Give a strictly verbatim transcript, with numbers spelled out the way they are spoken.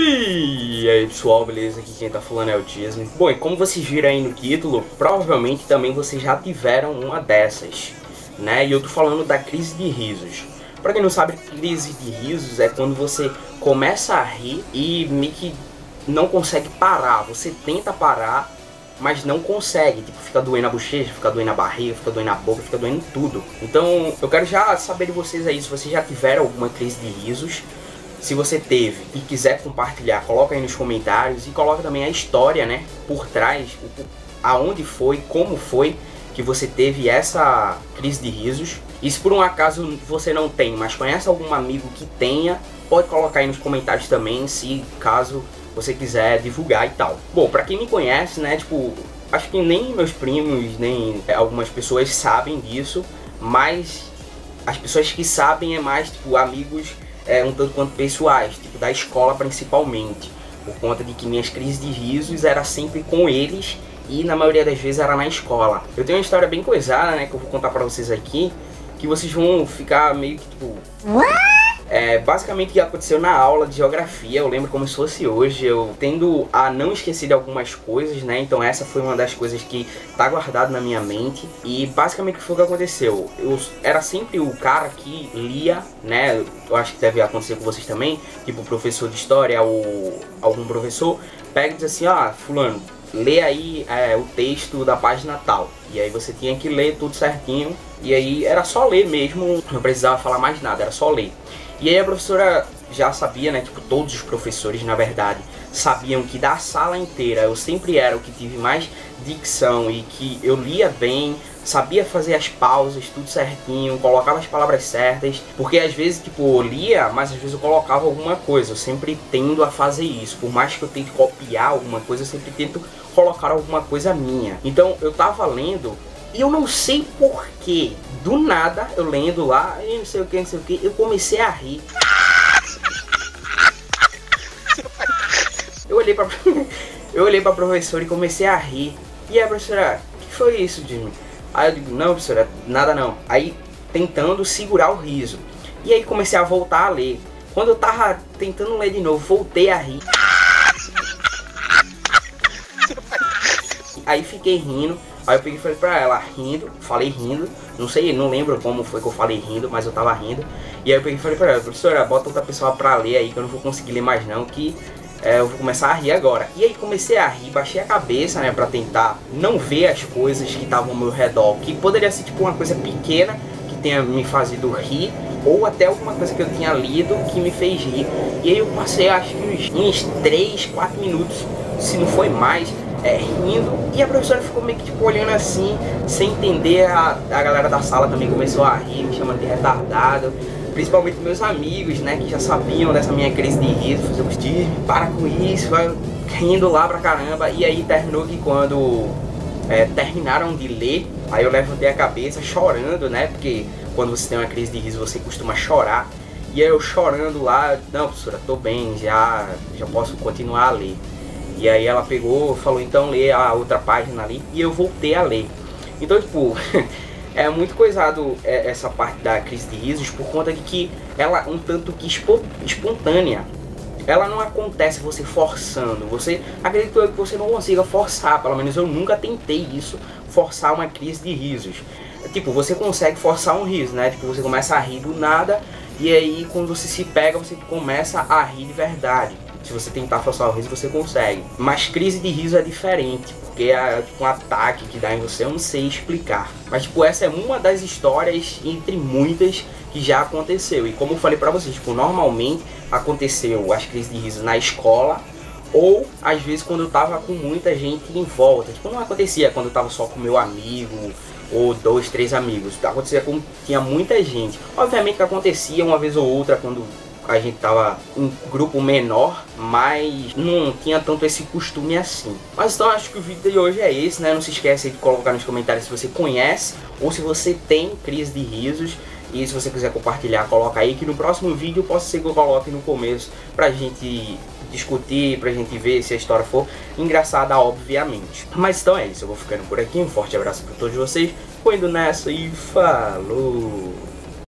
E aí pessoal, beleza? Aqui quem tá falando é o Disney. Bom, e como vocês viram aí no título, provavelmente também vocês já tiveram uma dessas, né? E eu tô falando da crise de risos. Pra quem não sabe, crise de risos é quando você começa a rir e meio que não consegue parar. Você tenta parar, mas não consegue. Tipo, fica doendo a bochecha, fica doendo a barriga, fica doendo a boca, fica doendo tudo. Então eu quero já saber de vocês aí, se vocês já tiveram alguma crise de risos. Se você teve e quiser compartilhar, coloca aí nos comentários e coloca também a história, né, por trás, aonde foi, como foi que você teve essa crise de risos. E se por um acaso você não tem, mas conhece algum amigo que tenha, pode colocar aí nos comentários também, se caso você quiser divulgar e tal. Bom, pra quem me conhece, né, tipo, acho que nem meus primos, nem algumas pessoas sabem disso, mas as pessoas que sabem é mais, tipo, amigos... É, um tanto quanto pessoais, tipo da escola principalmente, por conta de que minhas crises de risos era sempre com eles e na maioria das vezes era na escola. Eu tenho uma história bem coisada, né, que eu vou contar pra vocês aqui, que vocês vão ficar meio que tipo... É, basicamente o que aconteceu na aula de geografia, eu lembro como se fosse hoje, eu tendo a não esquecer de algumas coisas, né, então essa foi uma das coisas que tá guardado na minha mente. E basicamente foi o que aconteceu, eu era sempre o cara que lia, né, eu acho que deve acontecer com vocês também, tipo o professor de história ou algum professor, pega e diz assim, ah, fulano, lê aí é, o texto da página tal, e aí você tinha que ler tudo certinho, e aí era só ler mesmo, não precisava falar mais nada, era só ler. E aí a professora já sabia, né, tipo, todos os professores, na verdade, sabiam que da sala inteira eu sempre era o que tive mais dicção e que eu lia bem, sabia fazer as pausas, tudo certinho, colocava as palavras certas, porque às vezes, tipo, eu lia, mas às vezes eu colocava alguma coisa, eu sempre tendo a fazer isso, por mais que eu tente copiar alguma coisa, eu sempre tento colocar alguma coisa minha. Então, eu tava lendo... E eu não sei porquê, do nada, eu lendo lá, e não sei o que, não sei o que, eu comecei a rir. Eu olhei pra, eu olhei pra professora e comecei a rir. E a professora, o que foi isso, Jimmy? Aí eu digo, não professora, nada não. Aí tentando segurar o riso. E aí comecei a voltar a ler. Quando eu tava tentando ler de novo, voltei a rir. Aí fiquei rindo, aí eu peguei e falei pra ela, rindo, falei rindo, não sei, não lembro como foi que eu falei rindo, mas eu tava rindo. E aí eu peguei e falei pra ela, professora, bota outra pessoa pra ler aí, que eu não vou conseguir ler mais não, que é, eu vou começar a rir agora. E aí comecei a rir, baixei a cabeça, né, pra tentar não ver as coisas que estavam ao meu redor, que poderia ser tipo uma coisa pequena, que tenha me fazido rir, ou até alguma coisa que eu tinha lido que me fez rir. E aí eu passei acho que uns, uns três, quatro minutos, se não foi mais, É, rindo, e a professora ficou meio que tipo olhando assim, sem entender. A, a galera da sala também começou a rir, me chamando de retardado, principalmente meus amigos, né, que já sabiam dessa minha crise de riso, faziam tipo, para com isso, vai rindo lá pra caramba. E aí terminou que quando é, terminaram de ler, aí eu levantei a cabeça chorando, né, porque quando você tem uma crise de riso você costuma chorar, e aí eu chorando lá, não professora, tô bem, já, já posso continuar a ler. E aí ela pegou, falou, então lê a outra página ali, e eu voltei a ler. Então, tipo, é muito coisado essa parte da crise de risos, por conta de que ela é um tanto que espontânea. Ela não acontece você forçando, você acredito que você não consiga forçar, pelo menos eu nunca tentei isso, forçar uma crise de risos. Tipo, você consegue forçar um riso, né? Tipo, você começa a rir do nada, e aí quando você se pega, você começa a rir de verdade. Se você tentar forçar o riso, você consegue. Mas crise de riso é diferente, porque é tipo, um ataque que dá em você, eu não sei explicar. Mas tipo, essa é uma das histórias, entre muitas, que já aconteceu. E como eu falei pra vocês, tipo, normalmente aconteceu as crises de riso na escola, ou às vezes quando eu tava com muita gente em volta. Tipo, não acontecia quando eu tava só com meu amigo, ou dois, três amigos. Acontecia quando tinha muita gente. Obviamente que acontecia uma vez ou outra quando... a gente tava em um grupo menor, mas não tinha tanto esse costume assim. Mas então acho que o vídeo de hoje é esse, né? Não se esquece de colocar nos comentários se você conhece ou se você tem crise de risos. E se você quiser compartilhar, coloca aí, que no próximo vídeo possa ser que eu coloque no começo pra gente discutir, pra gente ver se a história for engraçada, obviamente. Mas então é isso, eu vou ficando por aqui. Um forte abraço pra todos vocês. Vou indo nessa e falou!